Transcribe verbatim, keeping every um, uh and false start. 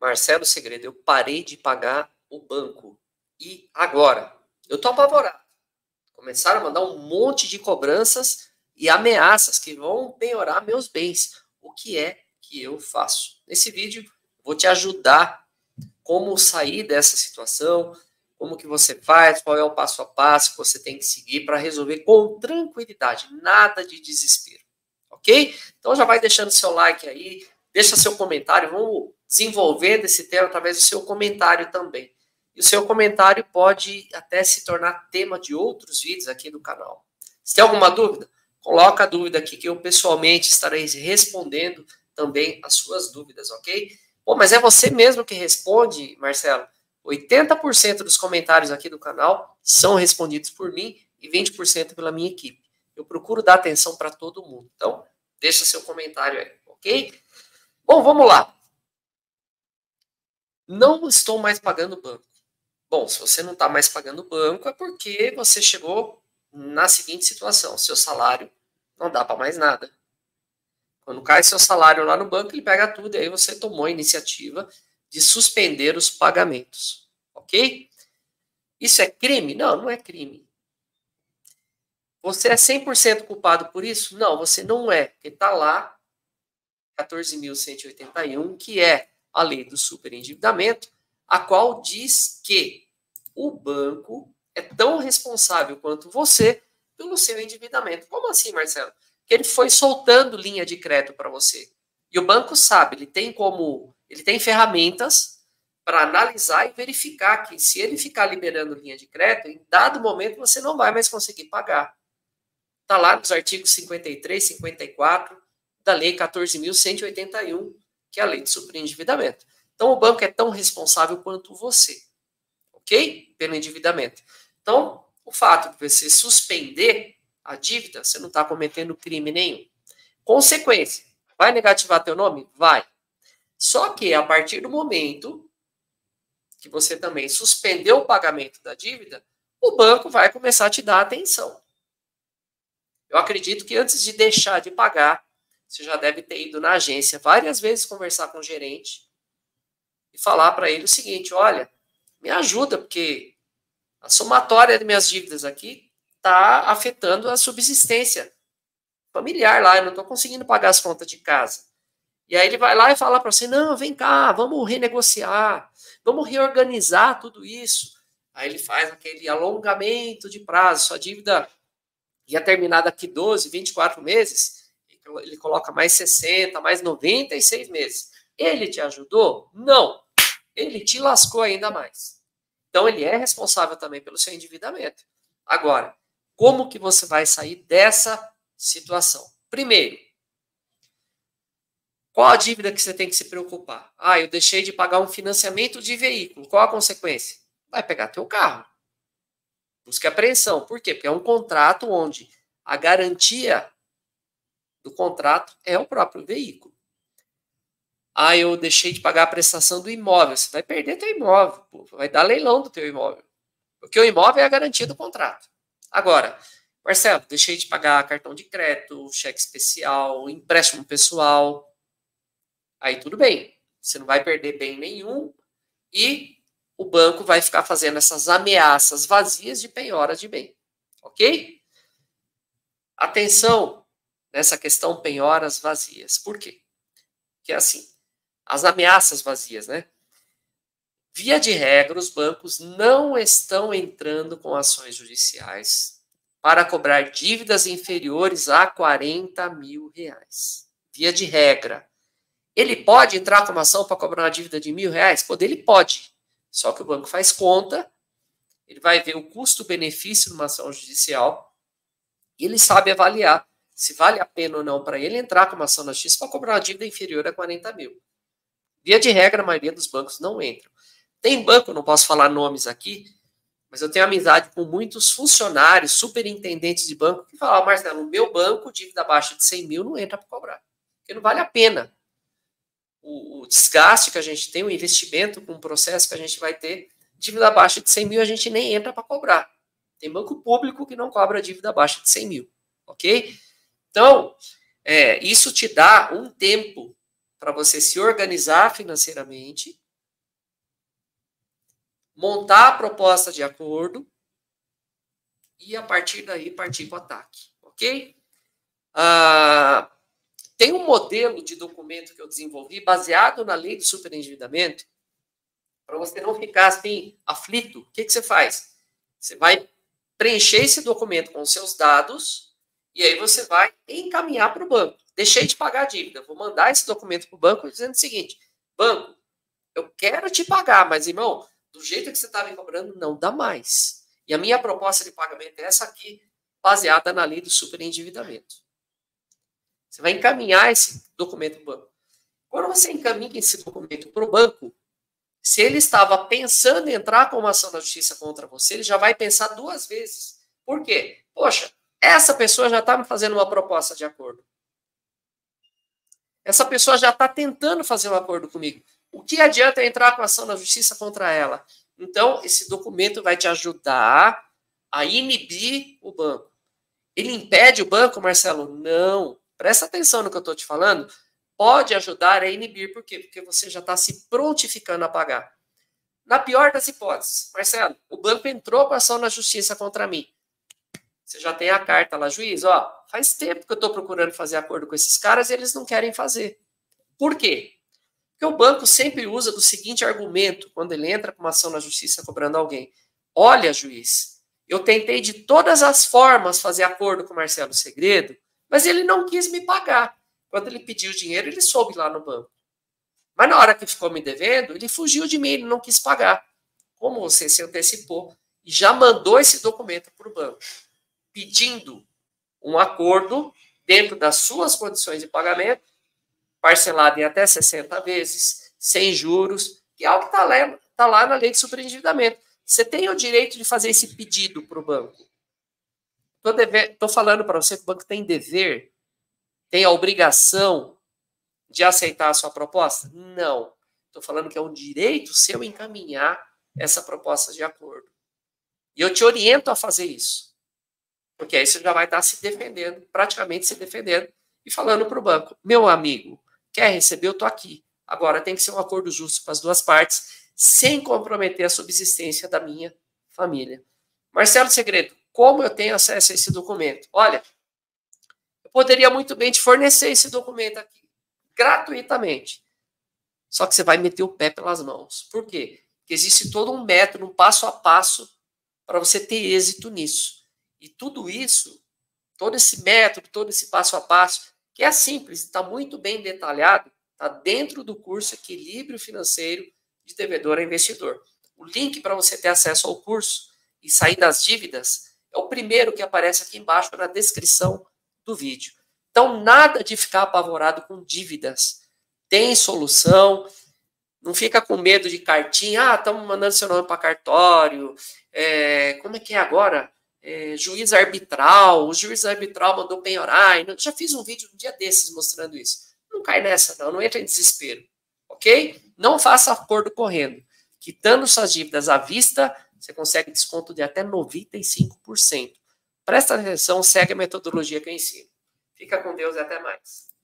Marcelo Segredo, eu parei de pagar o banco. E agora? Eu estou apavorado. Começaram a mandar um monte de cobranças e ameaças que vão penhorar meus bens. O que é que eu faço? Nesse vídeo, vou te ajudar como sair dessa situação, como que você faz, qual é o passo a passo que você tem que seguir para resolver com tranquilidade, nada de desespero, ok? Então já vai deixando seu like aí, deixa seu comentário, vamos desenvolvendo esse tema através do seu comentário também. E o seu comentário pode até se tornar tema de outros vídeos aqui do canal. Se tem alguma dúvida, coloca a dúvida aqui que eu pessoalmente estarei respondendo também as suas dúvidas, ok? Pô, mas é você mesmo que responde, Marcelo? oitenta por cento dos comentários aqui do canal são respondidos por mim e vinte por cento pela minha equipe. Eu procuro dar atenção para todo mundo. Então, deixa seu comentário aí, ok? Bom, vamos lá. Não estou mais pagando o banco. Bom, se você não está mais pagando o banco, é porque você chegou na seguinte situação. Seu salário não dá para mais nada. Quando cai seu salário lá no banco, ele pega tudo, e aí você tomou a iniciativa de suspender os pagamentos, ok? Isso é crime? Não, não é crime. Você é cem por cento culpado por isso? Não, você não é, porque está lá, quatorze mil cento e oitenta e um, que é a lei do superendividamento, a qual diz que o banco é tão responsável quanto você pelo seu endividamento. Como assim, Marcelo? Que ele foi soltando linha de crédito para você. E o banco sabe, ele tem como, ele tem ferramentas para analisar e verificar que se ele ficar liberando linha de crédito, em dado momento você não vai mais conseguir pagar. Está lá nos artigos cinquenta e três, cinquenta e quatro da Lei quatorze mil cento e oitenta e um, que é a Lei de Superendividamento. Então o banco é tão responsável quanto você, ok? Pelo endividamento. Então, o fato de você suspender a dívida, você não está cometendo crime nenhum. Consequência, vai negativar teu nome? Vai. Só que a partir do momento que você também suspendeu o pagamento da dívida, o banco vai começar a te dar atenção. Eu acredito que antes de deixar de pagar, você já deve ter ido na agência várias vezes conversar com o gerente e falar para ele o seguinte, olha, me ajuda, porque a somatória de minhas dívidas aqui está afetando a subsistência familiar lá, eu não estou conseguindo pagar as contas de casa. E aí ele vai lá e fala para você, não, vem cá, vamos renegociar, vamos reorganizar tudo isso. Aí ele faz aquele alongamento de prazo, sua dívida ia terminar daqui doze, vinte e quatro meses, ele coloca mais sessenta, mais noventa e seis meses. Ele te ajudou? Não. Ele te lascou ainda mais. Então ele é responsável também pelo seu endividamento. Agora, como que você vai sair dessa situação? Primeiro, qual a dívida que você tem que se preocupar? Ah, eu deixei de pagar um financiamento de veículo. Qual a consequência? Vai pegar teu carro. Busca apreensão. Por quê? Porque é um contrato onde a garantia do contrato é o próprio veículo. Ah, eu deixei de pagar a prestação do imóvel. Você vai perder teu imóvel. Pô. Vai dar leilão do teu imóvel. Porque o imóvel é a garantia do contrato. Agora, Marcelo, deixei de pagar cartão de crédito, cheque especial, empréstimo pessoal. Aí tudo bem, você não vai perder bem nenhum e o banco vai ficar fazendo essas ameaças vazias de penhora de bem, ok? Atenção nessa questão penhoras vazias. Por quê? Porque é assim, as ameaças vazias, né? Via de regra, os bancos não estão entrando com ações judiciais para cobrar dívidas inferiores a quarenta mil reais. Via de regra. Ele pode entrar com uma ação para cobrar uma dívida de mil reais? Poder, ele pode. Só que o banco faz conta, ele vai ver o custo-benefício de uma ação judicial e ele sabe avaliar se vale a pena ou não para ele entrar com uma ação na justiça para cobrar uma dívida inferior a quarenta mil. Via de regra, a maioria dos bancos não entra. Tem banco, não posso falar nomes aqui, mas eu tenho amizade com muitos funcionários, superintendentes de banco, que falam, Marcelo, o meu banco, dívida abaixo de cem mil, não entra para cobrar. Porque não vale a pena. O, o desgaste que a gente tem, o investimento com o processo que a gente vai ter, dívida abaixo de cem mil, a gente nem entra para cobrar. Tem banco público que não cobra dívida abaixo de cem mil, ok? Então, é, isso te dá um tempo para você se organizar financeiramente, montar a proposta de acordo e a partir daí partir para o ataque, ok? Ah, tem um modelo de documento que eu desenvolvi baseado na lei do superendividamento, para você não ficar assim aflito. O que, que você faz? Você vai preencher esse documento com os seus dados e aí você vai encaminhar para o banco. Deixei de pagar a dívida, vou mandar esse documento para o banco dizendo o seguinte: banco, eu quero te pagar, mas irmão, do jeito que você está me cobrando, não dá mais. E a minha proposta de pagamento é essa aqui, baseada na lei do superendividamento. Você vai encaminhar esse documento para o banco. Quando você encaminha esse documento para o banco, se ele estava pensando em entrar com uma ação da justiça contra você, ele já vai pensar duas vezes. Por quê? Poxa, essa pessoa já está me fazendo uma proposta de acordo. Essa pessoa já está tentando fazer um acordo comigo. O que adianta eu entrar com ação da justiça contra ela? Então, esse documento vai te ajudar a inibir o banco. Ele impede o banco, Marcelo? Não. Presta atenção no que eu estou te falando. Pode ajudar a inibir. Por quê? Porque você já está se prontificando a pagar. Na pior das hipóteses, Marcelo, o banco entrou com ação na justiça contra mim. Você já tem a carta lá, juiz, ó, faz tempo que eu estou procurando fazer acordo com esses caras e eles não querem fazer. Por quê? Porque o banco sempre usa do seguinte argumento quando ele entra com uma ação na justiça cobrando alguém. Olha, juiz, eu tentei de todas as formas fazer acordo com o Marcelo Segredo, mas ele não quis me pagar. Quando ele pediu o dinheiro, ele soube lá no banco. Mas na hora que ficou me devendo, ele fugiu de mim, ele não quis pagar. Como você se antecipou e já mandou esse documento para o banco, pedindo um acordo dentro das suas condições de pagamento, parcelado em até sessenta vezes, sem juros, que é algo que está lá, tá lá na lei de superendividamento. Você tem o direito de fazer esse pedido para o banco. Estou falando para você que o banco tem dever, tem a obrigação de aceitar a sua proposta? Não. Estou falando que é um direito seu encaminhar essa proposta de acordo. E eu te oriento a fazer isso. Porque aí você já vai estar se defendendo, praticamente se defendendo, e falando para o banco, meu amigo, quer receber, eu estou aqui. Agora tem que ser um acordo justo para as duas partes, sem comprometer a subsistência da minha família. Marcelo Segredo, como eu tenho acesso a esse documento? Olha, eu poderia muito bem te fornecer esse documento aqui, gratuitamente. Só que você vai meter o pé pelas mãos. Por quê? Porque existe todo um método, um passo a passo, para você ter êxito nisso. E tudo isso, todo esse método, todo esse passo a passo, que é simples, está muito bem detalhado, está dentro do curso Equilíbrio Financeiro de Devedor a Investidor. O link para você ter acesso ao curso e sair das dívidas é o primeiro que aparece aqui embaixo na descrição do vídeo. Então, nada de ficar apavorado com dívidas. Tem solução, não fica com medo de cartinha, ah, estamos mandando seu nome para cartório, é, como é que é agora? É, juiz arbitral, o juiz arbitral mandou penhorar, já fiz um vídeo um dia desses mostrando isso. Não cai nessa não, não entra em desespero, ok? Não faça acordo correndo. Quitando suas dívidas à vista, você consegue desconto de até noventa e cinco por cento. Presta atenção, segue a metodologia que eu ensino. Fica com Deus e até mais.